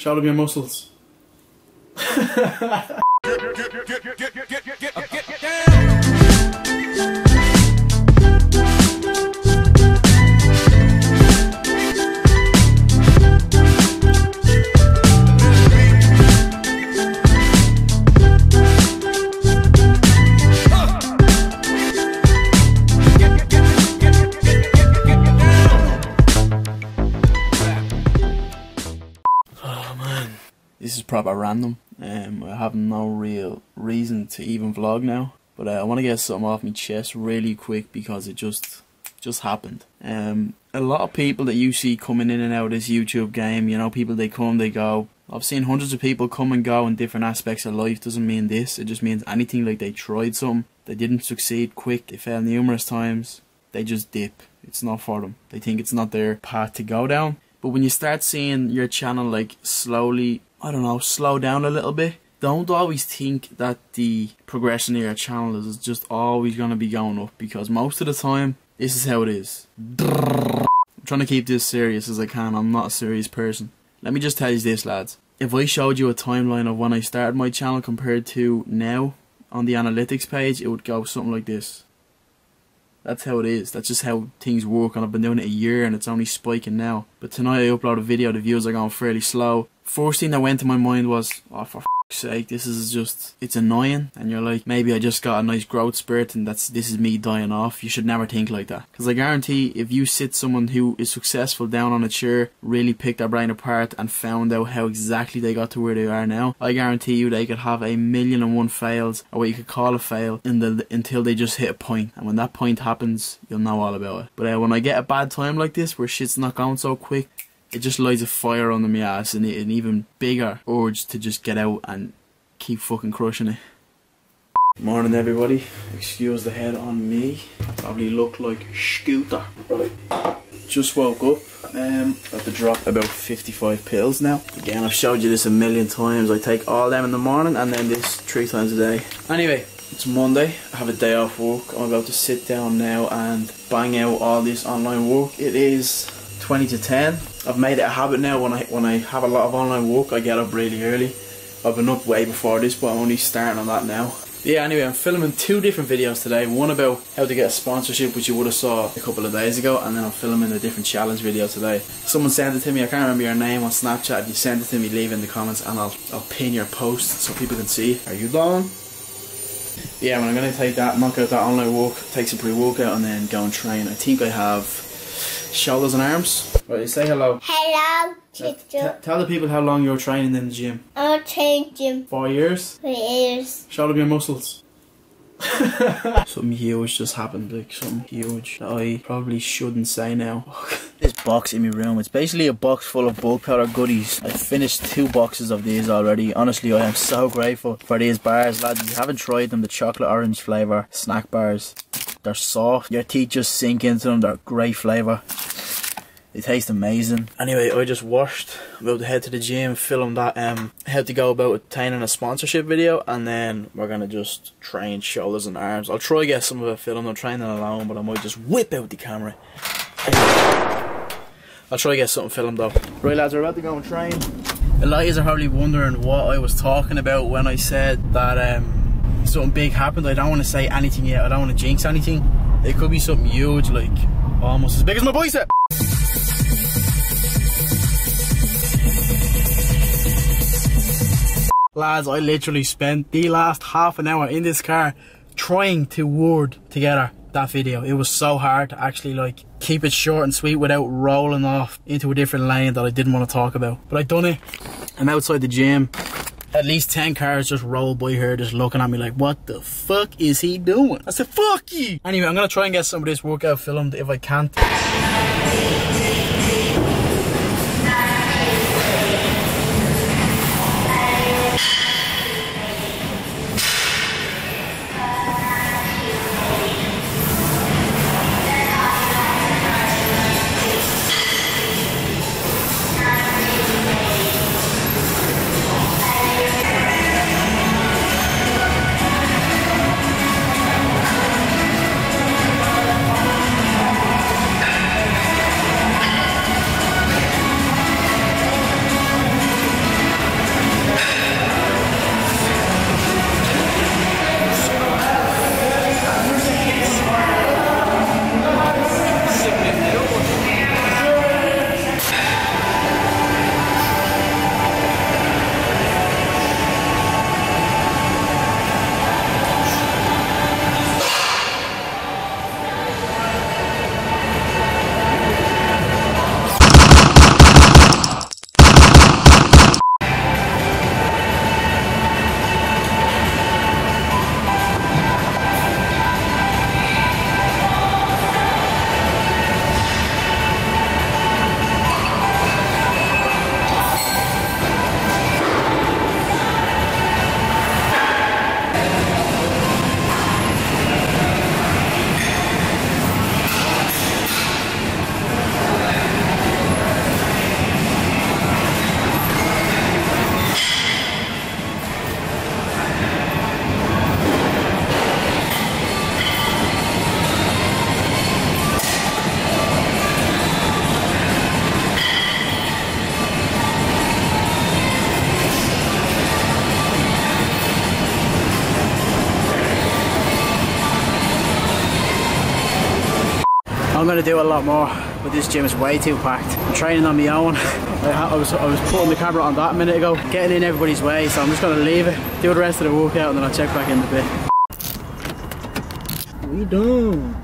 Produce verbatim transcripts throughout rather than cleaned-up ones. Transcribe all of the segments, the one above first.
Shout out your muscles. This is proper random. Um, I have no real reason to even vlog now, but uh, I want to get something off my chest really quick because it just just happened. Um, a lot of people that you see coming in and out of this YouTube game, you know, people, they come, they go. I've seen hundreds of people come and go in different aspects of life. Doesn't mean this. It just means anything like they tried something, they didn't succeed quick, they failed numerous times, they just dip. It's not for them. They think it's not their path to go down. But when you start seeing your channel like slowly, I don't know, slow down a little bit, don't always think that the progression of your channel is just always going to be going up, because most of the time, this is how it is. I'm trying to keep this serious as I can. I'm not a serious person. Let me just tell you this, lads. If I showed you a timeline of when I started my channel compared to now on the analytics page, it would go something like this. That's how it is. That's just how things work, and I've been doing it a year and it's only spiking now. But tonight I upload a video, the views are going fairly slow. First thing that went to my mind was, oh, for f***'s sake, this is just, it's annoying. And you're like, maybe I just got a nice growth spurt and that's this is me dying off. You should never think like that. Because I guarantee if you sit someone who is successful down on a chair, really pick their brain apart and found out how exactly they got to where they are now, I guarantee you they could have a million and one fails, or what you could call a fail, in the, until they just hit a point. And when that point happens, you'll know all about it. But uh, when I get a bad time like this, where shit's not going so quick, it just lights a fire under my ass and an even bigger urge to just get out and keep fucking crushing it. Morning, everybody. Excuse the head on me. I probably look like Scooter. Right. Just woke up. Um, I have to drop about fifty-five pills now. Again, I've showed you this a million times. I take all them in the morning and then this three times a day. Anyway, it's Monday. I have a day off work. I'm about to sit down now and bang out all this online work. It is twenty to ten. I've made it a habit now, when I when I have a lot of online work, I get up really early. I've been up way before this, but I'm only starting on that now. Yeah, anyway, I'm filming two different videos today. One about how to get a sponsorship, which you would have saw a couple of days ago, and then I'm filming a different challenge video today. Someone sent it to me. I can't remember your name on Snapchat. If you sent it to me, leave it in the comments, and I'll I'll pin your post so people can see. Are you done? Yeah, when I'm gonna take that, knock out that online work, take some pre-workout, and then go and train. I think I have shoulders and arms. Right, say hello. Hello, teacher. Tell the people how long you're training in the gym. I'll train gym. Four years? Four years. Shout up your muscles. Something huge just happened, like something huge that I probably shouldn't say now. This box in my room, it's basically a box full of bulk powder goodies. I finished two boxes of these already. Honestly, I am so grateful for these bars, lads. If you haven't tried them, the chocolate orange flavour snack bars. They're soft, your teeth just sink into them, they're great flavour. They taste amazing. Anyway, I just washed. I'm about to head to the gym, film that um, how to go about obtaining a sponsorship video, and then we're going to just train shoulders and arms. I'll try to get some of it filmed. I'm training alone, but I might just whip out the camera. I'll try to get something filmed though. Right, lads, we're about to go and train. A lot of you are probably wondering what I was talking about when I said that um, something big happened. I don't want to say anything yet. I don't want to jinx anything. It could be something huge, like almost as big as my bicep. Lads, I literally spent the last half an hour in this car trying to word together that video. It was so hard to actually like keep it short and sweet without rolling off into a different lane that I didn't want to talk about. But I done it. I'm outside the gym. At least ten cars just rolled by here just looking at me like, what the fuck is he doing? I said, fuck you! Anyway, I'm going to try and get some of this workout filmed if I can't. gonna do a lot more, but this gym is way too packed. I'm training on my own. I was, I was putting the camera on that a minute ago, getting in everybody's way, so I'm just gonna leave it, do the rest of the workout, and then I'll check back in a bit. We done.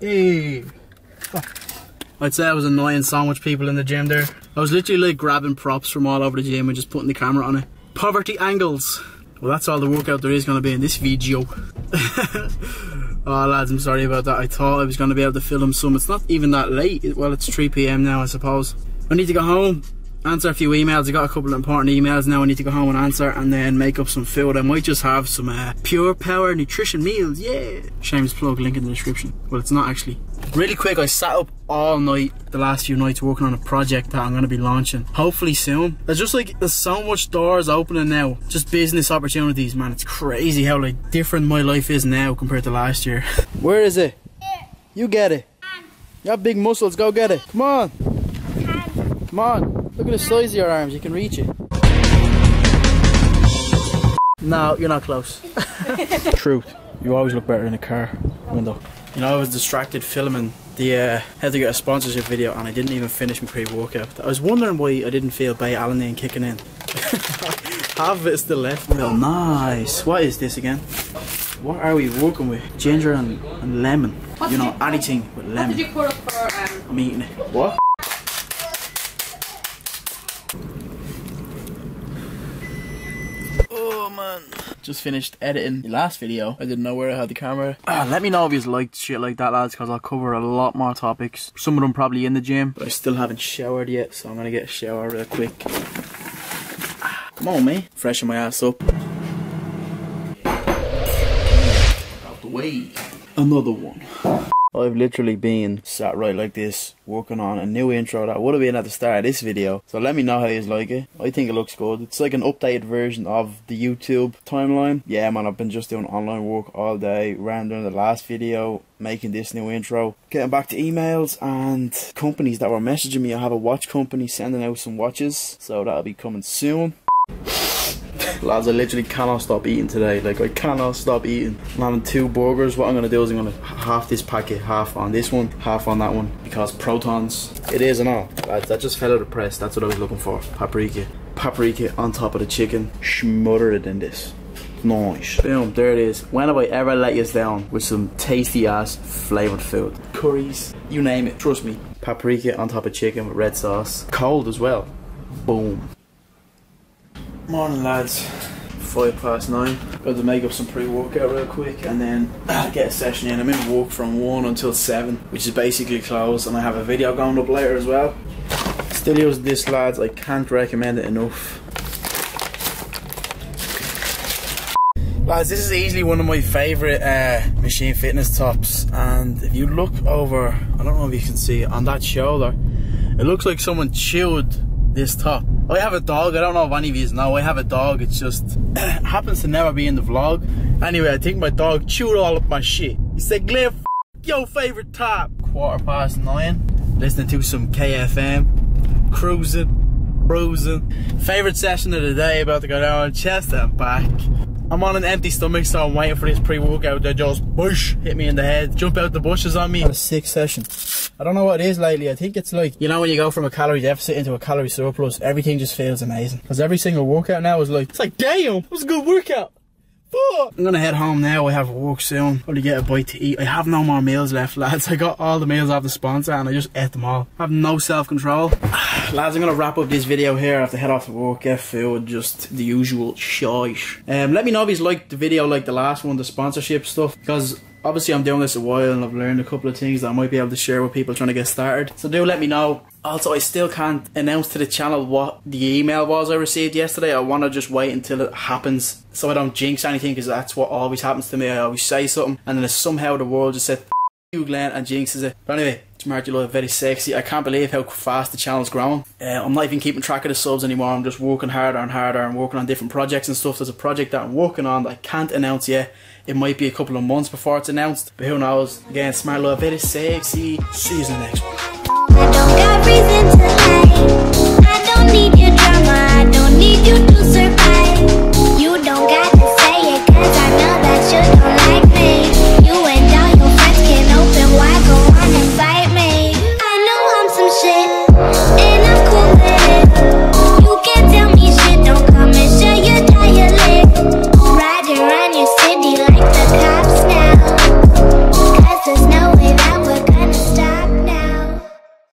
Hey. I'd say I was annoying so much people in the gym there. I was literally like grabbing props from all over the gym and just putting the camera on it. Poverty angles. Well, that's all the workout there is going to be in this video. Oh lads, I'm sorry about that. I thought I was going to be able to film some. It's not even that late. Well, it's three p m now, I suppose. I need to go home, answer a few emails. I got a couple of important emails now I need to go home and answer, and then make up some food. I might just have some uh, Pure Power Nutrition meals, yeah. Shameless plug, link in the description. Well, it's not actually. Really quick, I sat up all night the last few nights working on a project that I'm going to be launching hopefully soon. There's just like there's so much doors opening now, just business opportunities, man. It's crazy how like different my life is now compared to last year. Where is it? It. You get it. Um, you got big muscles, go get it. Come on. Um, Come on. Look at the size of your arms, you can reach it. No, you're not close. Truth, you always look better in a car window. You know, I was distracted filming the uh, how to get a sponsorship video, and I didn't even finish my pre-workout. I was wondering why I didn't feel Bay Alanine kicking in. Half of it's still left. Well, nice. What is this again? What are we working with? Ginger and, and lemon. What you know, you anything put, with lemon. What did you put up for? Um... I'm eating it. What? Oh man. Just finished editing the last video. I didn't know where I had the camera. Ah, let me know if you liked shit like that, lads, because I'll cover a lot more topics. Some of them probably in the gym. But I still haven't showered yet, so I'm going to get a shower real quick. Ah, come on, mate. Freshen my ass up. Out the way. Another one. I've literally been sat right like this, working on a new intro that would have been at the start of this video. So let me know how you like it. I think it looks good. It's like an updated version of the YouTube timeline. Yeah, man, I've been just doing online work all day, rendering the last video, making this new intro, getting back to emails and companies that were messaging me. I have a watch company sending out some watches, so that'll be coming soon. Lads, I literally cannot stop eating today. Like, I cannot stop eating. I'm having two burgers. What I'm going to do is I'm going to half this packet, half on this one, half on that one. Because protons, it is and all. Lads, that just fell out of press. That's what I was looking for. Paprika. Paprika on top of the chicken. Smother it in this. Nice. Boom, there it is. When have I ever let you down with some tasty ass flavoured food? Curries, you name it. Trust me. Paprika on top of chicken with red sauce. Cold as well. Boom. Morning lads, five past nine. Got to make up some pre-workout real quick and then get a session in. I'm in work from one until seven, which is basically closed, and I have a video going up later as well. Still use this, lads, I can't recommend it enough. Lads, this is easily one of my favourite uh, Machine Fitness tops, and if you look over, I don't know if you can see it, on that shoulder, it looks like someone chewed this top. I have a dog, I don't know if any of you know, I have a dog, it's just happens to never be in the vlog. Anyway, I think my dog chewed all of my shit. He said, Glen, f*** your favourite top. Quarter past nine, listening to some K F M, cruising, bruising. Favourite session of the day, about to go down, chest and back. I'm on an empty stomach, so I'm waiting for this pre-workout to just whoosh, hit me in the head, jump out the bushes on me. On a sick session. I don't know what it is lately. I think it's like, you know, when you go from a calorie deficit into a calorie surplus, everything just feels amazing. Because every single workout now is like, it's like, damn, it was a good workout. Fuck. I'm gonna head home now. I have work soon. Probably get a bite to eat. I have no more meals left, lads. I got all the meals off the sponsor and I just ate them all. I have no self-control. Lads, I'm gonna wrap up this video here. I have to head off to work, get food, just the usual shish. Um, let me know if you liked the video, like the last one, the sponsorship stuff, because obviously I'm doing this a while and I've learned a couple of things that I might be able to share with people trying to get started. So do let me know. Also, I still can't announce to the channel what the email was I received yesterday. I want to just wait until it happens so I don't jinx anything, because that's what always happens to me. I always say something and then somehow the world just said, F you Glen, and jinxes it. But anyway, it's Mark, you look very sexy. I can't believe how fast the channel's growing. Uh, I'm not even keeping track of the subs anymore. I'm just working harder and harder and working on different projects and stuff. There's a project that I'm working on that I can't announce yet. It might be a couple of months before it's announced, but who knows? Again, smart love, very sexy. See you in the next one.